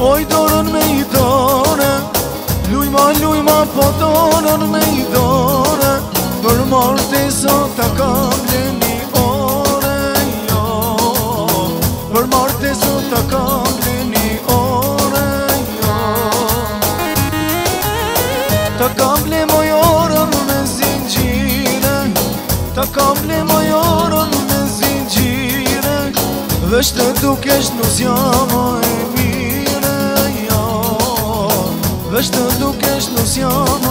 اوی دارن میداره لوی ما پا دارن میداره بر مرد سا تکامل نیاره بر مرد سا تکامل نیاره تکامل ما یارم من زنجیره تکامل ما یارم من زنجیره وشت دو کش نوزیامای باش تدوكش نسيانه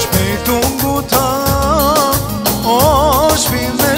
Shpejtum buta, o shpime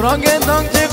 رانگه دانگ